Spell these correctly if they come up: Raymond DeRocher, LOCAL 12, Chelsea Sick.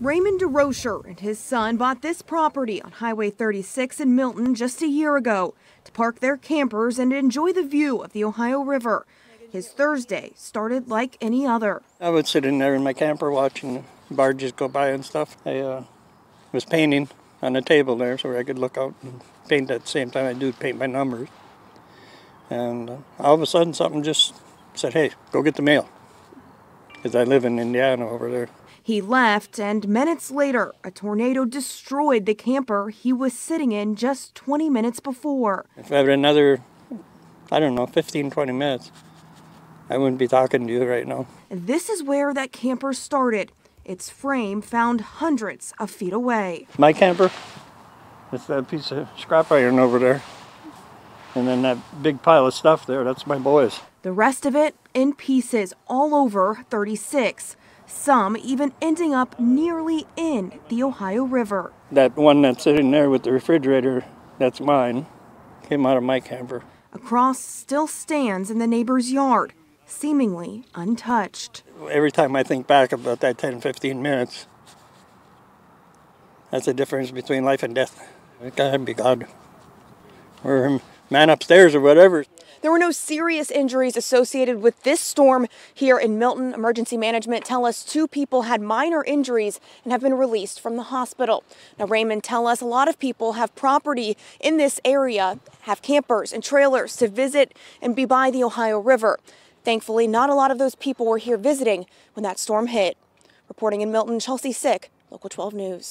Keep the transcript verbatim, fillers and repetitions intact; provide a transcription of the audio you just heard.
Raymond DeRocher and his son bought this property on Highway thirty-six in Milton just a year ago to park their campers and enjoy the view of the Ohio River. His Thursday started like any other. I would sit in there in my camper watching barges go by and stuff. I uh, was painting on a table there so I could look out and paint at the same time I do paint my numbers. And uh, all of a sudden something just said, hey, go get the mail, because I live in Indiana over there. He left, and minutes later, a tornado destroyed the camper he was sitting in just twenty minutes before. If I had another, I don't know, fifteen, twenty minutes, I wouldn't be talking to you right now. This is where that camper started. Its frame found hundreds of feet away. My camper, it's that piece of scrap iron over there. And then that big pile of stuff there, that's my boys. The rest of it in pieces all over thirty-six. Some even ending up nearly in the Ohio River. That one that's sitting there with the refrigerator, that's mine, came out of my camper. A cross still stands in the neighbor's yard, seemingly untouched. Every time I think back about that ten, fifteen minutes, that's the difference between life and death. It gotta be God, or man upstairs or whatever. There were no serious injuries associated with this storm here in Milton. Emergency management tell us two people had minor injuries and have been released from the hospital. Now, Raymond, tell us a lot of people have property in this area, have campers and trailers to visit and be by the Ohio River. Thankfully, not a lot of those people were here visiting when that storm hit. Reporting in Milton, Chelsea Sick, Local twelve News.